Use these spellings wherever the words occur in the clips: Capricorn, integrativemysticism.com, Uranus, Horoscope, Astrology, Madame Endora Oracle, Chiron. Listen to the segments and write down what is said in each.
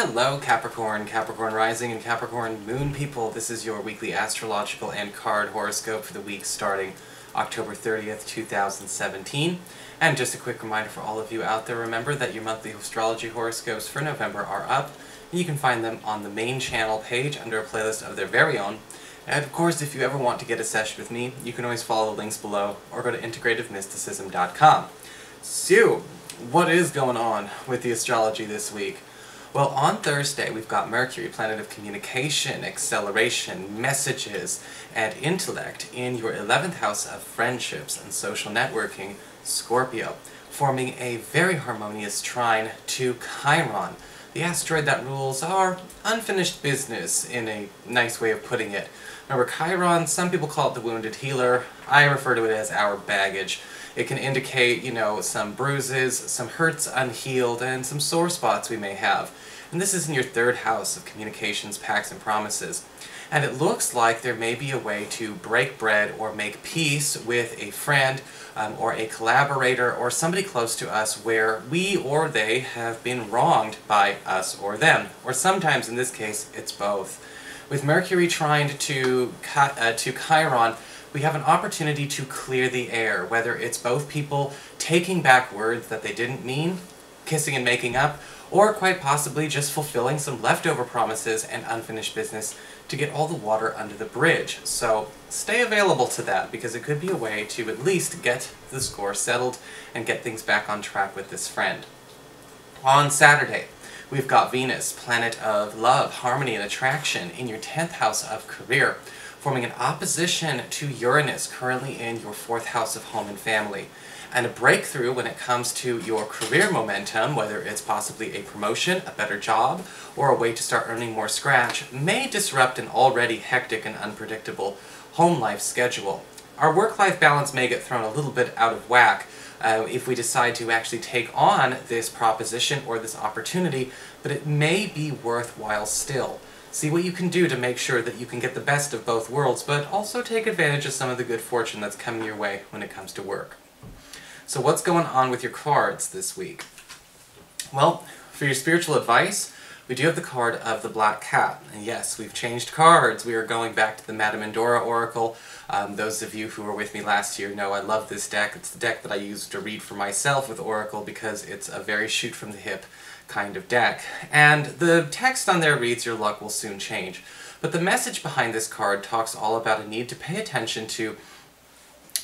Hello Capricorn, Capricorn Rising, and Capricorn Moon people. This is your weekly astrological and card horoscope for the week starting October 30th, 2017. And just a quick reminder for all of you out there, remember that your monthly astrology horoscopes for November are up. You can find them on the main channel page under a playlist of their very own. And of course, if you ever want to get a session with me, you can always follow the links below or go to integrativemysticism.com. So, what is going on with the astrology this week? Well, on Thursday, we've got Mercury, planet of communication, acceleration, messages, and intellect in your 11th house of friendships and social networking, Scorpio, forming a very harmonious trine to Chiron, the asteroid that rules our unfinished business, in a nice way of putting it. Remember, Chiron, some people call it the wounded healer. I refer to it as our baggage. It can indicate, you know, some bruises, some hurts unhealed, and some sore spots we may have. And this is in your third house of communications, pacts, and promises. And it looks like there may be a way to break bread or make peace with a friend or a collaborator or somebody close to us where we or they have been wronged by us or them. Or sometimes, in this case, it's both. With Mercury trined to Chiron, we have an opportunity to clear the air, whether it's both people taking back words that they didn't mean, kissing and making up, or quite possibly just fulfilling some leftover promises and unfinished business to get all the water under the bridge. So stay available to that, because it could be a way to at least get the score settled and get things back on track with this friend. On Saturday, we've got Venus, planet of love, harmony, and attraction in your 10th house of career, forming an opposition to Uranus, currently in your 4th house of home and family, and a breakthrough when it comes to your career momentum, whether it's possibly a promotion, a better job, or a way to start earning more scratch, may disrupt an already hectic and unpredictable home life schedule. Our work-life balance may get thrown a little bit out of whack if we decide to actually take on this proposition or this opportunity, but it may be worthwhile still. See what you can do to make sure that you can get the best of both worlds, but also take advantage of some of the good fortune that's coming your way when it comes to work. So what's going on with your cards this week? Well, for your spiritual advice, we do have the card of the Black Cat. And yes, we've changed cards. We are going back to the Madame Endora Oracle. Those of you who were with me last year know I love this deck. It's the deck that I use to read for myself with Oracle, because it's a very shoot-from-the-hip kind of deck. And the text on there reads, "Your luck will soon change." But the message behind this card talks all about a need to pay attention to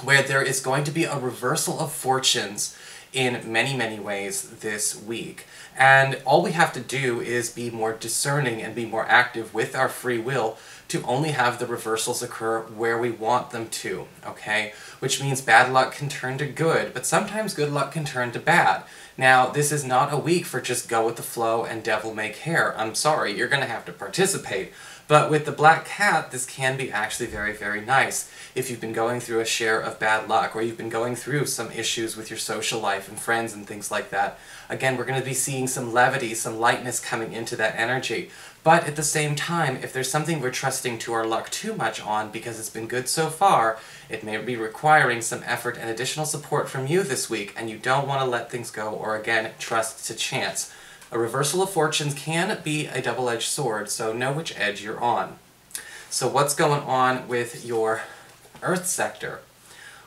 where there is going to be a reversal of fortunes in many, many ways this week. And all we have to do is be more discerning and be more active with our free will to only have the reversals occur where we want them to, okay? Which means bad luck can turn to good, but sometimes good luck can turn to bad. Now, this is not a week for just go with the flow and devil may care. I'm sorry, you're gonna have to participate. But with the Black Cat, this can be actually very, very nice if you've been going through a share of bad luck, or you've been going through some issues with your social life and friends and things like that. Again, we're going to be seeing some levity, some lightness coming into that energy. But at the same time, if there's something we're trusting to our luck too much on because it's been good so far, it may be requiring some effort and additional support from you this week, and you don't want to let things go or, again, trust to chance. A reversal of fortunes can be a double-edged sword, so know which edge you're on. So what's going on with your Earth sector?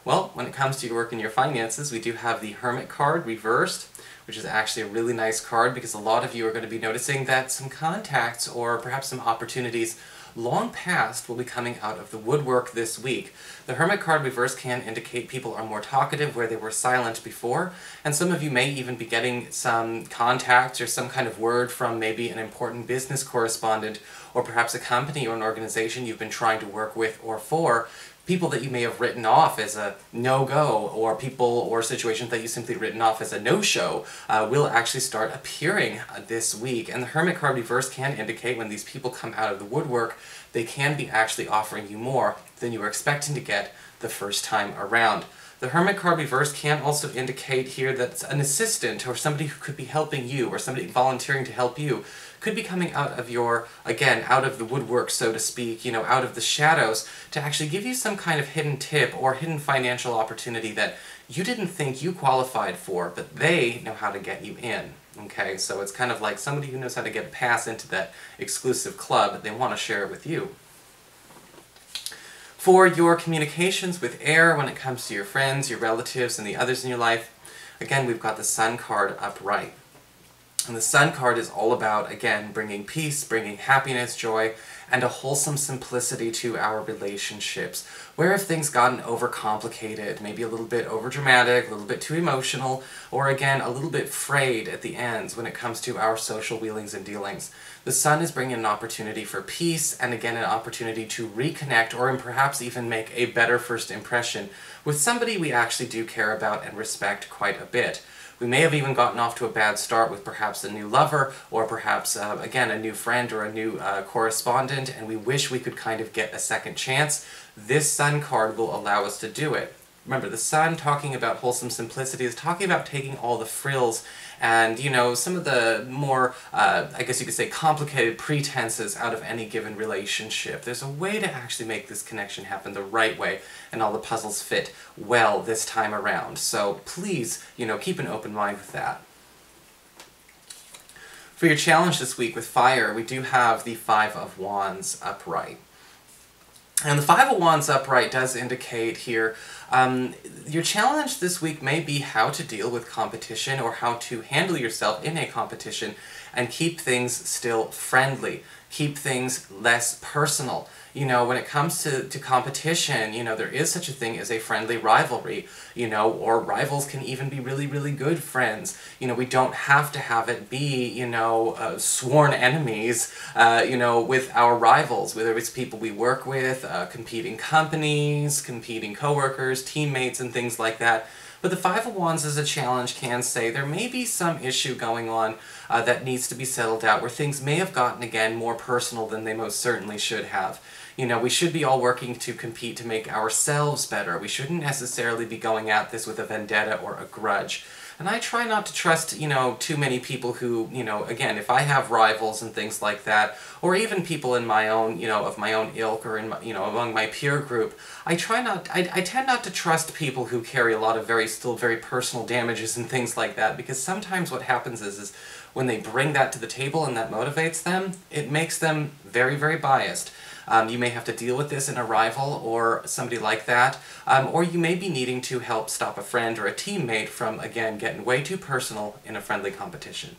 Well, when it comes to your work and your finances, we do have the Hermit card reversed, which is actually a really nice card, because a lot of you are going to be noticing that some contacts or perhaps some opportunities long past will be coming out of the woodwork this week. The Hermit card reverse can indicate people are more talkative where they were silent before, and some of you may even be getting some contact or some kind of word from maybe an important business correspondent, or perhaps a company or an organization you've been trying to work with or for, people that you may have written off as a no-go, or people or situations that you simply written off as a no-show will actually start appearing this week. And the Hermit card reverse can indicate when these people come out of the woodwork, they can be actually offering you more than you were expecting to get the first time around. The Hermit card reverse can also indicate here that an assistant or somebody who could be helping you or somebody volunteering to help you could be coming out of your, again, out of the woodwork, so to speak, you know, out of the shadows, to actually give you some kind of hidden tip or hidden financial opportunity that you didn't think you qualified for, but they know how to get you in. Okay, so it's kind of like somebody who knows how to get a pass into that exclusive club, they want to share it with you. For your communications with air, when it comes to your friends, your relatives, and the others in your life, again, we've got the Sun card upright. And the Sun card is all about, again, bringing peace, bringing happiness, joy, and a wholesome simplicity to our relationships. Where have things gotten overcomplicated, maybe a little bit overdramatic, a little bit too emotional, or again, a little bit frayed at the ends when it comes to our social wheelings and dealings? The Sun is bringing an opportunity for peace, and again, an opportunity to reconnect, or perhaps even make a better first impression with somebody we actually do care about and respect quite a bit. We may have even gotten off to a bad start with perhaps a new lover, or perhaps, again, a new friend or a new correspondent, and we wish we could kind of get a second chance. This Sun card will allow us to do it. Remember, the Sun, talking about wholesome simplicity, is talking about taking all the frills and, you know, some of the more, I guess you could say, complicated pretenses out of any given relationship. There's a way to actually make this connection happen the right way, and all the puzzles fit well this time around. So please, you know, keep an open mind with that. For your challenge this week with fire, we do have the Five of Wands upright. And the Five of Wands upright does indicate here, your challenge this week may be how to deal with competition, or how to handle yourself in a competition and keep things still friendly, keep things less personal. You know, when it comes to competition, you know, there is such a thing as a friendly rivalry, you know, or rivals can even be really, really good friends. You know, we don't have to have it be, you know, sworn enemies, you know, with our rivals, whether it's people we work with, competing companies, competing coworkers, teammates, and things like that. But the Five of Wands as a challenge can say there may be some issue going on that needs to be settled out, where things may have gotten, again, more personal than they most certainly should have. You know, we should be all working to compete to make ourselves better. We shouldn't necessarily be going at this with a vendetta or a grudge. And I try not to trust, you know, too many people who, you know, again, if I have rivals and things like that, or even people in my own, you know, of my own ilk, or in my, you know, among my peer group, I tend not to trust people who carry a lot of very personal damages and things like that, because sometimes what happens is when they bring that to the table and that motivates them, it makes them very, very biased. You may have to deal with this in a rival or somebody like that, or you may be needing to help stop a friend or a teammate from, again, getting way too personal in a friendly competition.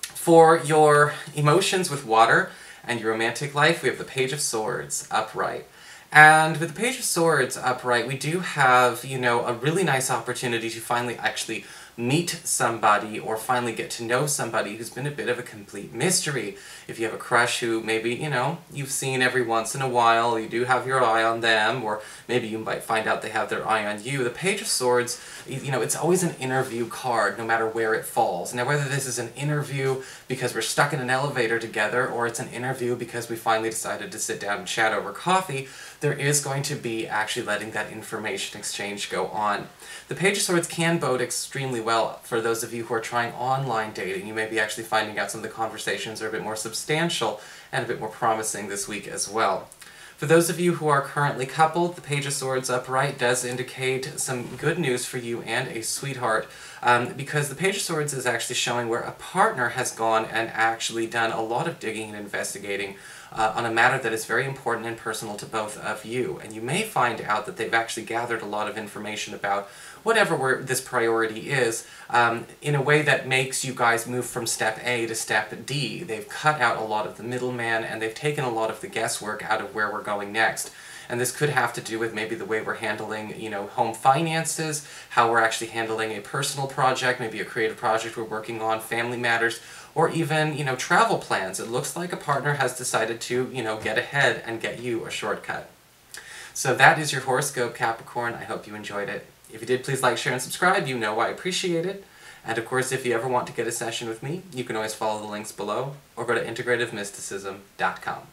For your emotions with water and your romantic life, we have the Page of Swords upright. And with the Page of Swords upright, we do have, you know, a really nice opportunity to finally actually meet somebody, or finally get to know somebody who's been a bit of a complete mystery. If you have a crush who maybe, you know, you've seen every once in a while, you do have your eye on them, or maybe you might find out they have their eye on you. The Page of Swords, you know, it's always an interview card, no matter where it falls. Now, whether this is an interview because we're stuck in an elevator together, or it's an interview because we finally decided to sit down and chat over coffee, there is going to be actually letting that information exchange go on. The Page of Swords can bode extremely well for those of you who are trying online dating. You may be actually finding out some of the conversations are a bit more substantial and a bit more promising this week as well. For those of you who are currently coupled, the Page of Swords upright does indicate some good news for you and a sweetheart, because the Page of Swords is actually showing where a partner has gone and actually done a lot of digging and investigating on a matter that is very important and personal to both of you. And you may find out that they've actually gathered a lot of information about whatever this priority is, in a way that makes you guys move from step A to step D. They've cut out a lot of the middleman, and they've taken a lot of the guesswork out of where we're going next. And this could have to do with maybe the way we're handling, you know, home finances, how we're actually handling a personal project, maybe a creative project we're working on, family matters, or even, you know, travel plans. It looks like a partner has decided to, you know, get ahead and get you a shortcut. So that is your horoscope, Capricorn. I hope you enjoyed it. If you did, please like, share, and subscribe. You know I appreciate it. And of course, if you ever want to get a session with me, you can always follow the links below, or go to integrativemysticism.com.